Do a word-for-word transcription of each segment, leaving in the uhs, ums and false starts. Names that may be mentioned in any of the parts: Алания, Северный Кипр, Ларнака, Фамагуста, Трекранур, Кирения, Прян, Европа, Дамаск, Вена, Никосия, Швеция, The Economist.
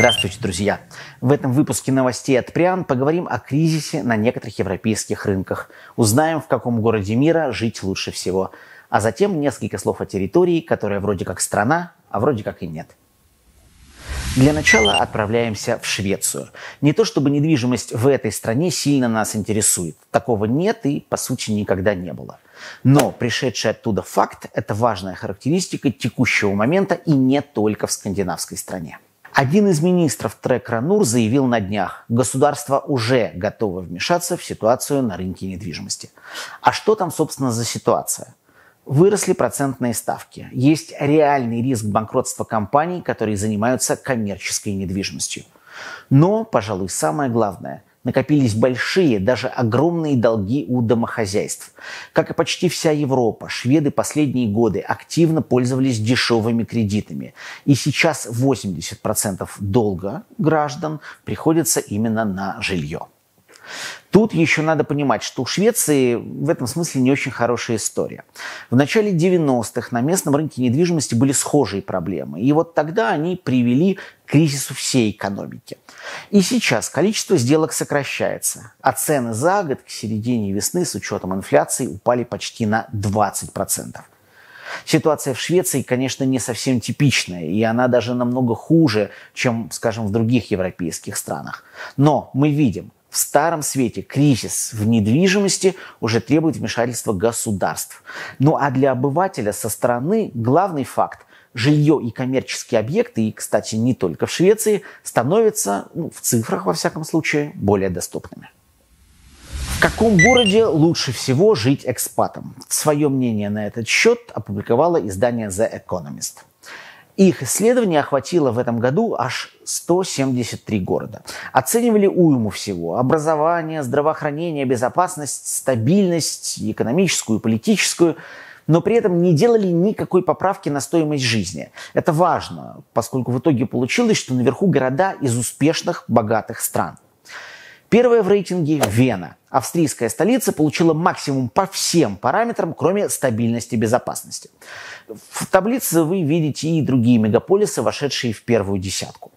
Здравствуйте, друзья! В этом выпуске новостей от Прян поговорим о кризисе на некоторых европейских рынках, узнаем, в каком городе мира жить лучше всего, а затем несколько слов о территории, которая вроде как страна, а вроде как и нет. Для начала отправляемся в Швецию. Не то чтобы недвижимость в этой стране сильно нас интересует. Такого нет и, по сути, никогда не было. Но пришедший оттуда факт – это важная характеристика текущего момента и не только в скандинавской стране. Один из министров Трекранур заявил на днях: государство уже готово вмешаться в ситуацию на рынке недвижимости. А что там, собственно, за ситуация? Выросли процентные ставки. Есть реальный риск банкротства компаний, которые занимаются коммерческой недвижимостью. Но, пожалуй, самое главное, накопились большие, даже огромные долги у домохозяйств. Как и почти вся Европа, шведы последние годы активно пользовались дешевыми кредитами. И сейчас восемьдесят процентов долга граждан приходится именно на жилье. Тут еще надо понимать, что у Швеции в этом смысле не очень хорошая история. В начале девяностых на местном рынке недвижимости были схожие проблемы. И вот тогда они привели к кризису всей экономики. И сейчас количество сделок сокращается. А цены за год к середине весны с учетом инфляции упали почти на двадцать процентов. Ситуация в Швеции, конечно, не совсем типичная, и она даже намного хуже, чем, скажем, в других европейских странах. Но мы видим, в старом свете кризис в недвижимости уже требует вмешательства государств. Ну а для обывателя со стороны главный факт – жилье и коммерческие объекты, и, кстати, не только в Швеции, становятся, ну, в цифрах, во всяком случае, более доступными. В каком городе лучше всего жить экспатам? Свое мнение на этот счет опубликовало издание The Economist. Их исследование охватило в этом году аж сто семьдесят три города. Оценивали уйму всего: образование, здравоохранение, безопасность, стабильность, экономическую и политическую, но при этом не делали никакой поправки на стоимость жизни. Это важно, поскольку в итоге получилось, что наверху города из успешных, богатых стран. Первая в рейтинге – Вена. Австрийская столица получила максимум по всем параметрам, кроме стабильности и безопасности. В таблице вы видите и другие мегаполисы, вошедшие в первую десятку.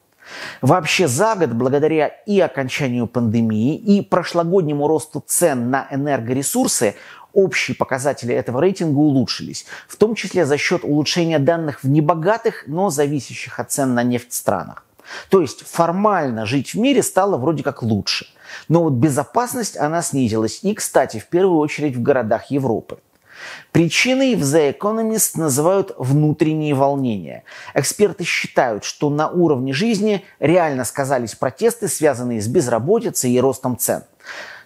Вообще за год, благодаря и окончанию пандемии, и прошлогоднему росту цен на энергоресурсы, общие показатели этого рейтинга улучшились, в том числе за счет улучшения данных в небогатых, но зависящих от цен на нефть странах. То есть формально жить в мире стало вроде как лучше. Но вот безопасность, она снизилась. И, кстати, в первую очередь в городах Европы. Причиной в The Economist называют внутренние волнения. Эксперты считают, что на уровне жизни реально сказались протесты, связанные с безработицей и ростом цен.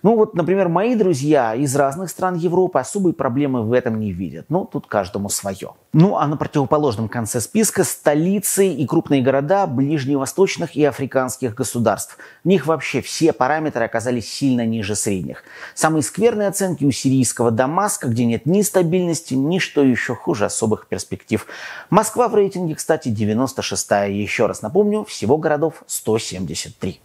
Ну вот, например, мои друзья из разных стран Европы особой проблемы в этом не видят. Но тут каждому свое. Ну а на противоположном конце списка столицы и крупные города ближневосточных и африканских государств. В них вообще все параметры оказались сильно ниже средних. Самые скверные оценки у сирийского Дамаска, где нет ни стабильности, ни, что еще хуже, особых перспектив. Москва в рейтинге, кстати, девяносто шестая. Еще раз напомню, всего городов сто семьдесят три.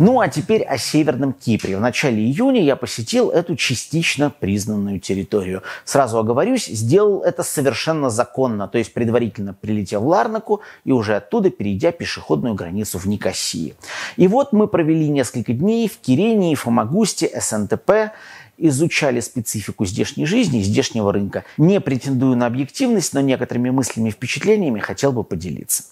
Ну а теперь о Северном Кипре. В начале июня я посетил эту частично признанную территорию. Сразу оговорюсь, сделал это совершенно законно, то есть предварительно прилетел в Ларнаку и уже оттуда перейдя пешеходную границу в Никосии. И вот мы провели несколько дней в Кирении, Фамагусте, эс эн тэ пэ, изучали специфику здешней жизни и здешнего рынка. Не претендую на объективность, но некоторыми мыслями и впечатлениями хотел бы поделиться.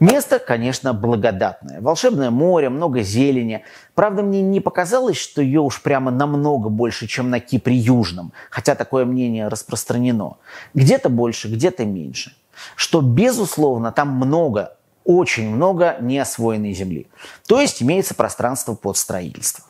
Место, конечно, благодатное. Волшебное море, много зелени. Правда, мне не показалось, что ее уж прямо намного больше, чем на Кипре Южном. Хотя такое мнение распространено. Где-то больше, где-то меньше. Что, безусловно, там много, очень много неосвоенной земли. То есть имеется пространство под строительство.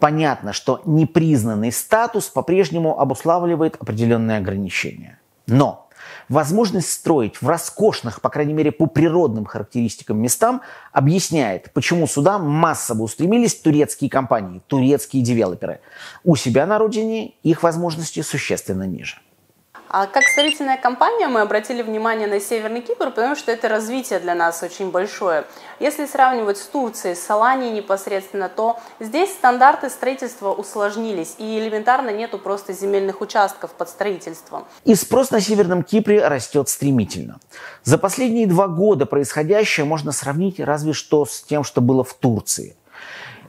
Понятно, что непризнанный статус по-прежнему обуславливает определенные ограничения. Но возможность строить в роскошных, по крайней мере, по природным характеристикам местам объясняет, почему сюда массово устремились турецкие компании, турецкие девелоперы. У себя на родине их возможности существенно ниже. А как строительная компания мы обратили внимание на Северный Кипр, потому что это развитие для нас очень большое. Если сравнивать с Турцией, с Аланией непосредственно, то здесь стандарты строительства усложнились, и элементарно нету просто земельных участков под строительством. И спрос на Северном Кипре растет стремительно. За последние два года происходящее можно сравнить разве что с тем, что было в Турции.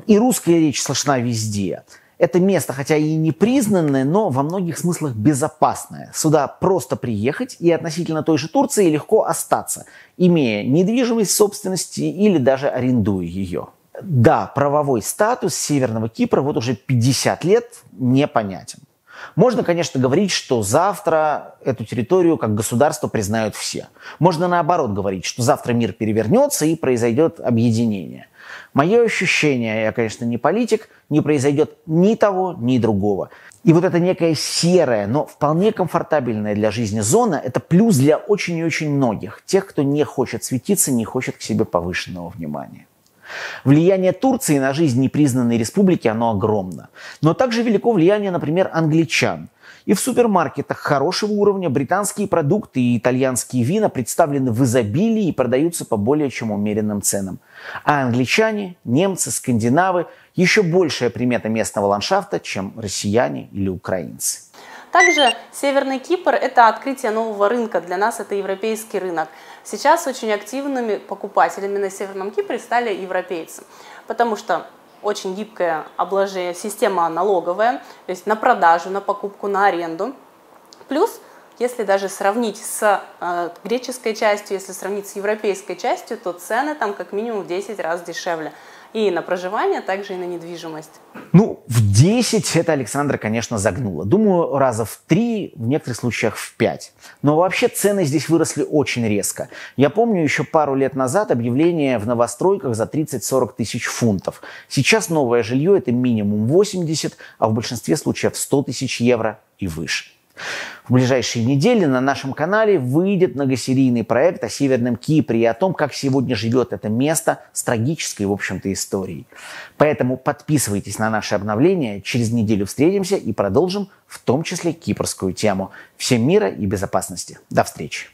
И русская речь слышна везде. Это место, хотя и не признанное, но во многих смыслах безопасное. Сюда просто приехать и относительно той же Турции легко остаться, имея недвижимость в собственности или даже арендуя ее. Да, правовой статус Северного Кипра вот уже пятьдесят лет непонятен. Можно, конечно, говорить, что завтра эту территорию как государство признают все. Можно наоборот говорить, что завтра мир перевернется и произойдет объединение. Мое ощущение, я, конечно, не политик, не произойдет ни того, ни другого. И вот эта некая серая, но вполне комфортабельная для жизни зона – это плюс для очень и очень многих. Тех, кто не хочет светиться, не хочет к себе повышенного внимания. Влияние Турции на жизнь непризнанной республики, оно огромно. Но также велико влияние, например, англичан. И в супермаркетах хорошего уровня британские продукты и итальянские вина представлены в изобилии и продаются по более чем умеренным ценам. А англичане, немцы, скандинавы – еще большая примета местного ландшафта, чем россияне или украинцы. Также Северный Кипр – это открытие нового рынка. Для нас это европейский рынок. Сейчас очень активными покупателями на Северном Кипре стали европейцы, потому что очень гибкая обложение, система налоговая, то есть на продажу, на покупку, на аренду. Плюс, если даже сравнить с э, греческой частью, если сравнить с европейской частью, то цены там как минимум в десять раз дешевле. И на проживание, также и на недвижимость. Ну, в десять это Александра, конечно, загнула. Думаю, раза в три, в некоторых случаях в пять. Но вообще цены здесь выросли очень резко. Я помню еще пару лет назад объявление в новостройках за тридцать-сорок тысяч фунтов. Сейчас новое жилье это минимум восемьдесят, а в большинстве случаев сто тысяч евро и выше. В ближайшие недели на нашем канале выйдет многосерийный проект о Северном Кипре и о том, как сегодня живет это место с трагической, в общем-то, историей. Поэтому подписывайтесь на наши обновления. Через неделю встретимся и продолжим, в том числе, кипрскую тему. Всем мира и безопасности. До встречи!